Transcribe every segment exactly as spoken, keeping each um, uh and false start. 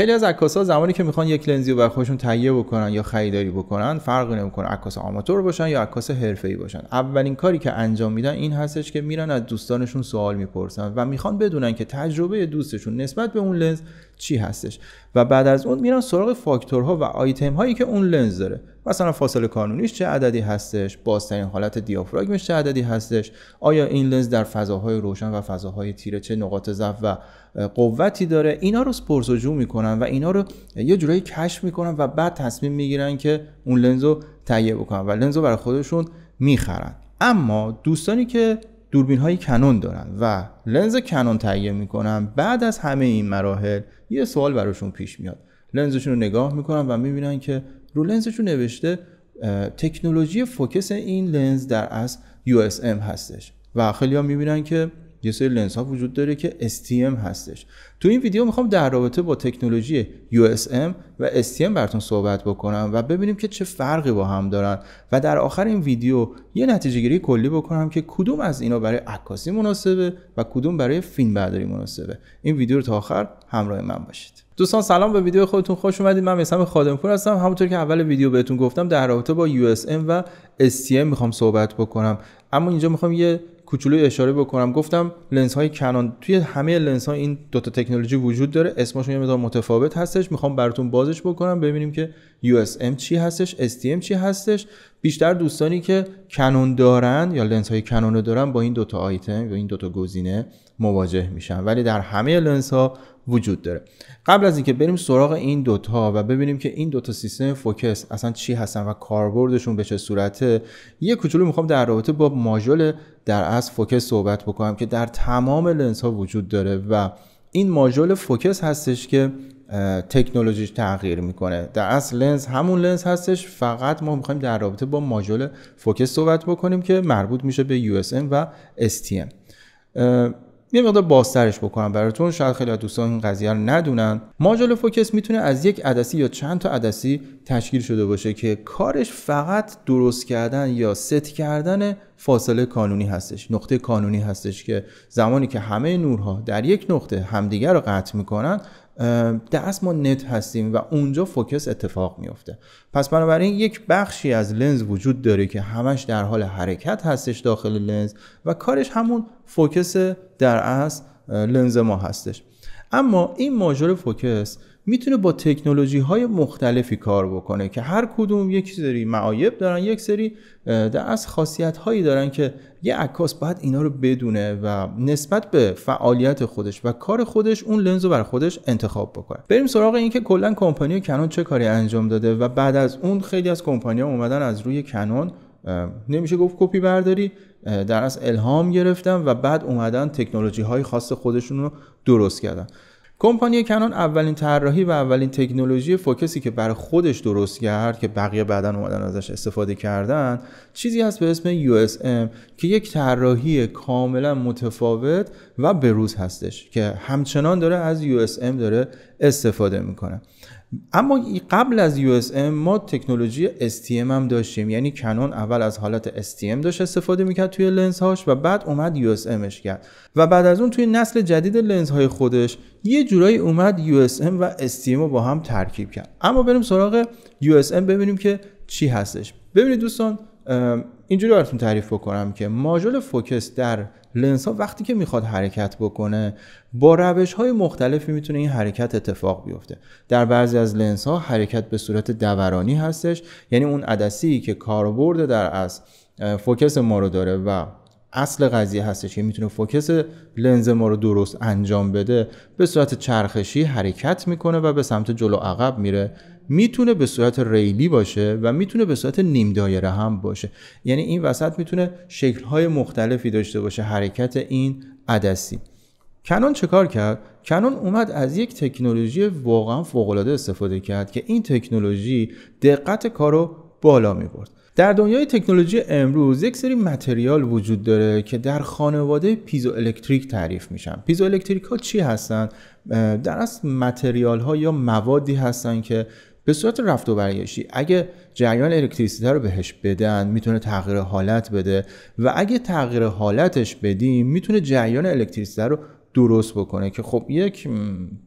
خیلی از عکاسا زمانی که میخوان یک لنزی رو برای خودشون تهیه بکنن یا خریداری بکنن، فرقی نمیکنه عکاس آماتور باشن یا عکاس حرفه‌ای باشن، اولین کاری که انجام میدن این هستش که میرن از دوستانشون سوال میپرسن و میخوان بدونن که تجربه دوستشون نسبت به اون لنز چی هستش و بعد از اون میرن سراغ فاکتورها و آیتم هایی که اون لنز داره. مثلا فاصله کانونیش چه عددی هستش، بازترین حالت دیافراگمش چه عددی هستش، آیا این لنز در فضاهای روشن و فضاهای تیره چه نقاط ضعف و قوتی داره. اینا رو پرس‌وجو میکنن و اینا رو یه جورایی کشف میکنن و بعد تصمیم میگیرن که اون لنز رو تهیه بکنن و لنز رو برای خودشون میخرن. اما دوستانی که دوربین های کنون دارن و لنز کنون تهیه میکنن، بعد از همه این مراحل یه سوال براشون پیش میاد. لنزشون رو نگاه میکنن و میبینن که رو لنزشون نوشته تکنولوژی فوکس این لنز در از یو اس ام هستش و خیلی ها میبینن که یه سری لنز ها وجود داره که اس تی ام هستش. تو این ویدیو میخوام در رابطه با تکنولوژی یو اس ام و اس تی ام براتون صحبت بکنم و ببینیم که چه فرقی با هم دارن و در آخر این ویدیو یه نتیجه گیری کلی بکنم که کدوم از اینا برای عکاسی مناسبه و کدوم برای فیلم برداری مناسبه. این ویدیو رو تا آخر همراه من باشید. دوستان سلام، به ویدیو خودتون خوش اومدید. من میثم خادمپور هستم. همونطور که اول ویدیو بهتون گفتم در رابطه با یو اس ام و اس تی ام میخوام صحبت بکنم، اما اینجا میخوام یه کوچولوی اشاره بکنم. گفتم لنزهای کنون، توی همه لنزها این دوتا تکنولوژی وجود داره، اسمشون یه مقدار متفاوت هستش. میخوام براتون بازش بکنم ببینیم که یو اس ام چی هستش، اس تی ام چی هستش. بیشتر دوستانی که کنون دارن یا لنزهای کنون رو دارن با این دوتا آیتم یا این دوتا گزینه مواجه میشن، ولی در همه لنزها وجود داره. قبل از اینکه بریم سراغ این دوتا و ببینیم که این دوتا سیستم فوکس اصلا چی هستن و کاربردشون به چه صورته، یه کوچولو میخوام در رابطه با ماژول در اصل فوکس صحبت بکنم که در تمام لنزها وجود داره و این ماژول فوکس هستش که تکنولوژیش تغییر میکنه. در اصل لنز همون لنز هستش، فقط ما میخوایم در رابطه با ماژول فوکس صحبت بکنیم که مربوط میشه به یو اس ام و اس تی ام. یه مقدار بازترش بکنم براتون، شاید خیلی از دوستان این قضیه رو ندونن. ماژول فوکس میتونه از یک عدسی یا چند تا عدسی تشکیل شده باشه که کارش فقط درست کردن یا ست کردن فاصله کانونی هستش، نقطه کانونی هستش که زمانی که همه نورها در یک نقطه همدیگر رو قطع میکنن، در اصل ما نت هستیم و اونجا فوکس اتفاق میفته. پس بنابراین یک بخشی از لنز وجود داره که همش در حال حرکت هستش داخل لنز و کارش همون فوکس در اصل لنز ما هستش. اما این ماژول فوکس میتونه با تکنولوژی های مختلفی کار بکنه که هر کدوم یک سری معایب دارن، یک سری در اصل خاصیت هایی دارن که یه عکاس باید اینا رو بدونه و نسبت به فعالیت خودش و کار خودش اون لنز رو بر خودش انتخاب بکنه. بریم سراغ این که کلا کمپانی کنون چه کاری انجام داده و بعد از اون خیلی از کمپانی‌ها اومدن از روی کنون، نمیشه گفت کپی برداری، در اصل الهام گرفتن و بعد اومدن تکنولوژی های خاص خودشون رو درست کردن. کمپانی کنون اولین طراحی و اولین تکنولوژی فوکسی که برای خودش درست کرد که بقیه بعداً اومدن ازش استفاده کردن، چیزی هست به اسم یو اس ام که یک طراحی کاملا متفاوت و بروز هستش که همچنان داره از یو اس ام داره استفاده میکنه. اما قبل از یو اس ام ما تکنولوژی اس تی ام هم داشتیم، یعنی کنون اول از حالت اس تی ام داشت استفاده میکرد توی لنزهاش و بعد اومد یو اس امش کرد و بعد از اون توی نسل جدید لنزهای خودش یه جورایی اومد یو اس ام و اس تی ام رو با هم ترکیب کرد. اما بریم سراغ یو اس ام ببینیم که چی هستش. ببینید دوستان، اینجوری براتون تعریف بکنم که ماژول فوکس در لنز ها وقتی که میخواد حرکت بکنه با روش های مختلفی میتونه این حرکت اتفاق بیفته. در بعضی از لنز ها حرکت به صورت دورانی هستش، یعنی اون عدسی که کاربرد در از فوکس ما رو داره و اصل قضیه هستش که میتونه فوکس لنز ما رو درست انجام بده، به صورت چرخشی حرکت میکنه و به سمت جلو عقب میره. میتونه به صورت ریلی باشه و میتونه به صورت نیم دایره هم باشه، یعنی این وسط میتونه شکل‌های مختلفی داشته باشه حرکت این عدسی. کنون چه کار کرد؟ کنون اومد از یک تکنولوژی واقعا فوق‌العاده استفاده کرد که این تکنولوژی دقت کارو بالا میبرد. در دنیای تکنولوژی امروز یک سری متریال وجود داره که در خانواده پیزوالکتریک تعریف میشن. پیزوالکتریک ها چی هستن؟ در اصل متریال ها یا موادی هستن که به صورت رفت و برگشتی اگه جریان الکتریسیته رو بهش بدن میتونه تغییر حالت بده و اگه تغییر حالتش بدیم میتونه جریان الکتریسیته رو درست بکنه که خب یک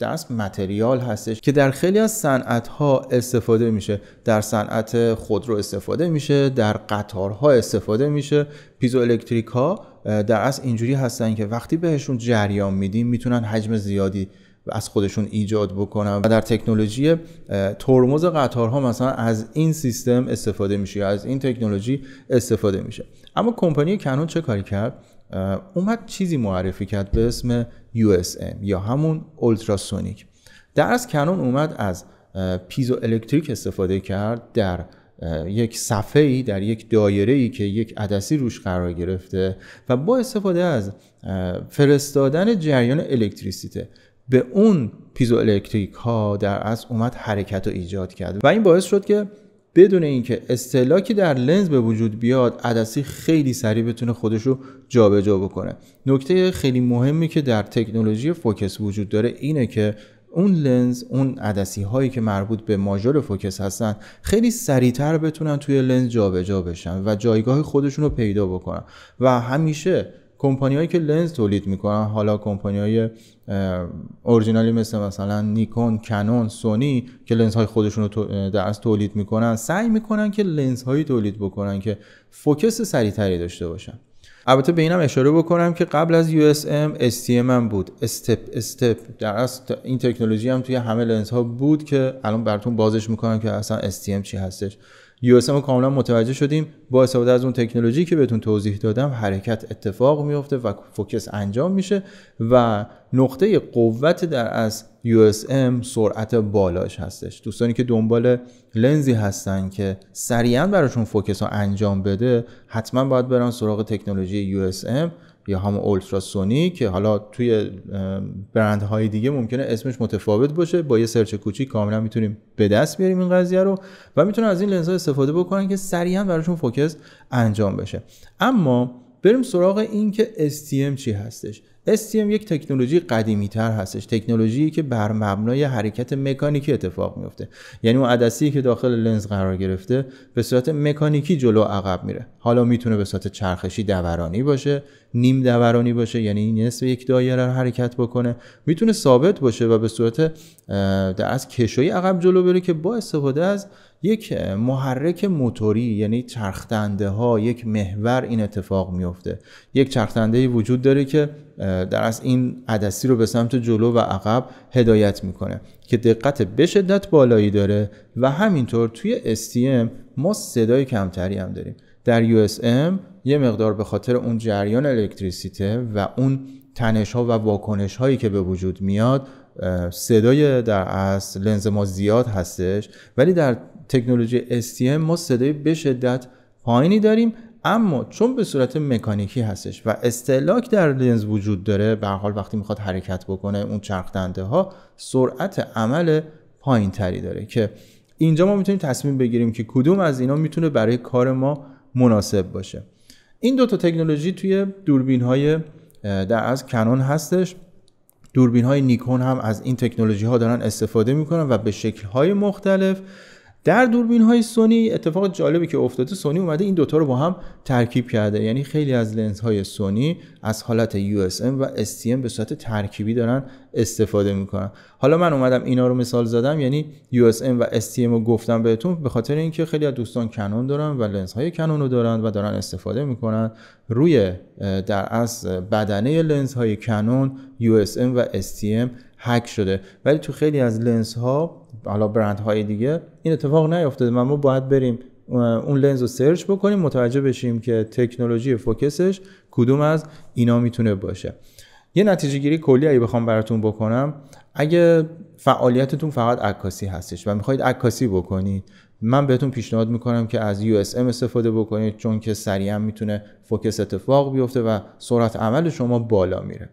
دست متریال هستش که در خیلی از صنعت‌ها استفاده میشه، در صنعت خودرو استفاده میشه، در قطارها استفاده میشه. پیزوالکتریک ها در اصل اینجوری هستن که وقتی بهشون جریان میدیم میتونن حجم زیادی از خودشون ایجاد بکنن و در تکنولوژی ترمز قطارها مثلا از این سیستم استفاده میشه، از این تکنولوژی استفاده میشه. اما کمپانی کنون چه کاری کرد؟ اومد چیزی معرفی کرد به اسم یو اس ام یا همون اولتراسونیک. در از کنون اومد از پیزو الکتریک استفاده کرد در یک صفحه‌ای، در یک دایره‌ای که یک عدسی روش قرار گرفته و با استفاده از فرستادن جریان الکتریسیته به اون پیزو الکتریک ها در از اومد حرکت رو ایجاد کرد و این باعث شد که بدون اینکه استهلاکی در لنز به وجود بیاد، عدسی خیلی سریع بتونه خودش رو جابجا بکنه. نکته خیلی مهمی که در تکنولوژی فوکس وجود داره اینه که اون لنز، اون عدسی هایی که مربوط به ماژور فوکس هستن خیلی سریعتر بتونن توی لنز جابجا بشن و جایگاه خودشون رو پیدا بکنن و همیشه کمپانی‌هایی که لنز تولید میکنن، حالا کمپانی‌های اورجینالی مثل مثلا نیکون، کنون، سونی که لنزهای خودشون رو در اصل تولید میکنن، سعی میکنن که لنزهایی تولید بکنن که فوکس سریعتری داشته باشن. البته به اینم اشاره بکنم که قبل از یو اس ام اس تی ام هم بود، استپ استپ در اصل این تکنولوژی هم توی همه لنزها بود که الان براتون بازش میکنم که اصلا اس تی ام چی هستش. یو اس ام رو کاملا متوجه شدیم، با استفاده از اون تکنولوژی که بهتون توضیح دادم حرکت اتفاق میفته و فوکس انجام میشه و نقطه قوت در از یو اس ام سرعت بالاش هستش. دوستانی که دنبال لنزی هستن که سریعا براشون فوکس رو انجام بده، حتما باید برن سراغ تکنولوژی یو اس ام یا هم اولتراسونیک که حالا توی برندهای دیگه ممکنه اسمش متفاوت باشه. با یه سرچ کوچیک کاملا میتونیم به دست بیاریم این قضیه رو و میتونن از این لنزها استفاده بکنن که سریعا براشون فوکس انجام بشه. اما بریم سراغ این که اس تی ام چی هستش. اس تی ام یک تکنولوژی قدیمی تر هستش، تکنولوژی که بر مبنای حرکت مکانیکی اتفاق میفته، یعنی اون عدسی که داخل لنز قرار گرفته به صورت مکانیکی جلو عقب میره. حالا میتونه به صورت چرخشی دورانی باشه، نیم دورانی باشه یعنی نصف یک دایره رو حرکت بکنه، میتونه ثابت باشه و به صورت در از کشویی عقب جلو بره که با استفاده از یک محرک موتوری یعنی چرخدنده ها، یک محور این اتفاق میفته. یک چرخدنده ای وجود داره که در از این عدسی رو به سمت جلو و عقب هدایت میکنه که دقت به شدت بالایی داره و همینطور توی اس تی ام ما صدای کمتری هم داریم. در یو اس ام یه مقدار به خاطر اون جریان الکتریسیته و اون تنش ها و واکنش هایی که به وجود میاد صدای در اصل لنز ما زیاد هستش، ولی در تکنولوژی اس تی ام ما صدای به شدت پایینی داریم. اما چون به صورت مکانیکی هستش و استهلاک در لنز وجود داره، به هر حال وقتی میخواد حرکت بکنه اون چرخدنده ها سرعت عمل پایین تری داره که اینجا ما میتونیم تصمیم بگیریم که کدوم از اینا میتونه برای کار ما مناسب باشه. این دوتا تکنولوژی توی دوربین های در از کنون هستش. دوربین های نیکون هم از این تکنولوژی ها دارن استفاده میکنن و به شکل های مختلف. در دوربین های سونی اتفاق جالبی که افتاده، سونی اومده این دوتا رو با هم ترکیب کرده، یعنی خیلی از لنز های سونی از حالت یو اس ام و اس تی ام به صورت ترکیبی دارن استفاده میکنن. حالا من اومدم اینا رو مثال زدم، یعنی یو اس ام و اس تی ام رو گفتم بهتون به خاطر اینکه خیلی از دوستان کنون دارن و لنز های کنون رو دارن و دارن استفاده میکنن. روی در اصل بدنه لنز های کنون یو اس ام و اس تی ام هک شده، ولی تو خیلی از لنز ها، حالا برند های دیگه، این اتفاق نیافتاده. ما باید بریم اون لنز رو سرچ بکنیم، متوجه بشیم که تکنولوژی فوکسش کدوم از اینا میتونه باشه. یه نتیجه گیری کلی اگه بخوام براتون بکنم، اگه فعالیتتون فقط عکاسی هستش و میخواید عکاسی بکنید، من بهتون پیشنهاد میکنم که از یو اس ام استفاده بکنید، چون که سریعا میتونه فوکس اتفاق بیفته و سرعت عمل شما بالا میره.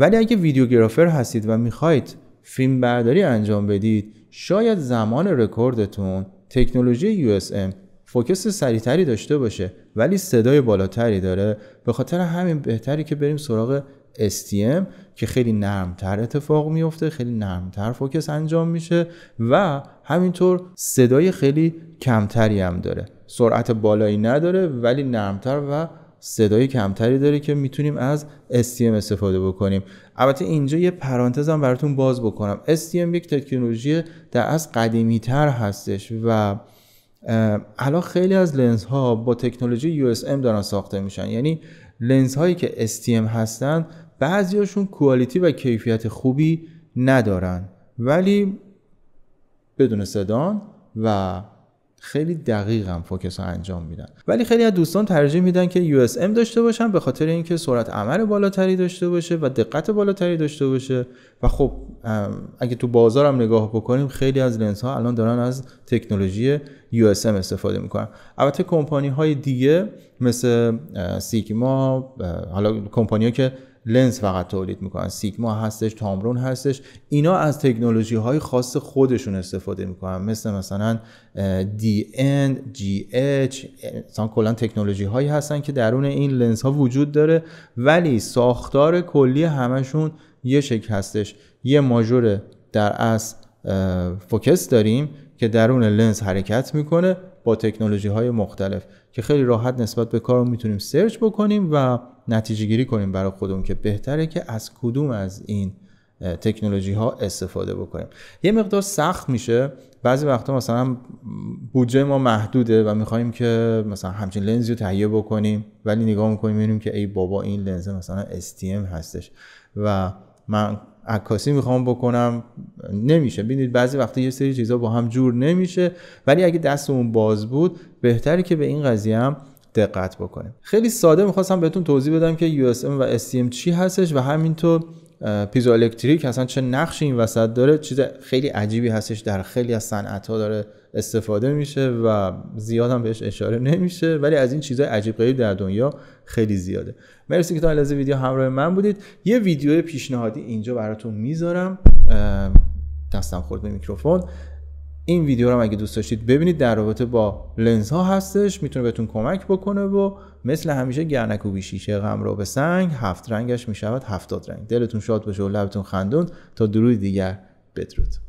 ولی اگه ویدیوگرافر هستید و میخواید فیلم برداری انجام بدید، شاید زمان رکوردتون تکنولوژی یو اس ام فوکس سریعتری داشته باشه ولی صدای بالاتری داره. به خاطر همین بهتری که بریم سراغ اس تی ام که خیلی نرمتر اتفاق میفته، خیلی نرمتر فوکس انجام میشه و همینطور صدای خیلی کمتری هم داره، سرعت بالایی نداره ولی نرمتر و صدای کمتری داره که میتونیم از اس تی ام استفاده بکنیم. البته اینجا یه پرانتز هم براتون باز بکنم، اس تی ام یک تکنولوژی در از قدیمی تر هستش و الان خیلی از لنز ها با تکنولوژی یو اس ام دارن ساخته میشن، یعنی لنز هایی که اس تی ام هستن بعضیاشون کوالیتی و کیفیت خوبی ندارن ولی بدون صدان و خیلی دقیق هم فوکس ها انجام میدن، ولی خیلی از دوستان ترجیح میدن که یو اس ام داشته باشن به خاطر اینکه سرعت عمل بالاتری داشته باشه و دقت بالاتری داشته باشه. و خب اگه تو بازار هم نگاه بکنیم خیلی از لنز ها الان دارن از تکنولوژی یو اس ام استفاده میکنن. البته کمپانی های دیگه مثل سیگما، حالا کمپانی ها که لنز فقط تولید میکنن، سیگما هستش، تامرون هستش، اینا از تکنولوژی های خاص خودشون استفاده میکنن، مثل مثلا دی ان، جی اچ، مثلا کلا تکنولوژی هایی هستن که درون این لنز ها وجود داره ولی ساختار کلی همشون یه شکل هستش. یه ماژور در اصل فوکس داریم که درون لنز حرکت میکنه با تکنولوژی های مختلف که خیلی راحت نسبت به کار میتونیم سرچ بکنیم و نتیجه گیری کنیم برای خودمون که بهتره که از کدوم از این تکنولوژی ها استفاده بکنیم. یه مقدار سخت میشه، بعضی وقتا مثلا بودجه ما محدوده و میخوایم که مثلا همچین لنزی رو تهیه بکنیم ولی نگاه میکنیم میبینیم که ای بابا این لنز مثلا اس تی ام هستش و من عکاسی میخوام بکنم نمیشه. ببینید بعضی وقتا یه سری چیزا با هم جور نمیشه ولی اگه دستمون باز بود بهتره که به این قضیه هم دقت بکنیم. خیلی ساده میخواستم بهتون توضیح بدم که یو اس ام و اس تی ام چی هستش و همینطور پیزوالکتریک اصلا چه نقشی این وسط داره. چیز خیلی عجیبی هستش، در خیلی از صنعت‌ها داره استفاده میشه و زیاد هم بهش اشاره نمیشه ولی از این چیزای عجیب غریب در دنیا خیلی زیاده. مرسی که تا لحظه ویدیو همراه من بودید. یه ویدیو پیشنهادی اینجا براتون میذارم، دستم خورد به میکروفون. این ویدیو رو هم اگه دوست داشتید ببینید، در رابطه با لنز ها هستش، میتونه بهتون کمک بکنه و مثل همیشه گرنکوبی شیشه غم را به سنگ، هفت رنگش میشود هفتاد رنگ. دلتون شاد باشه و لبتون خندون. تا درود دیگر، بدرود.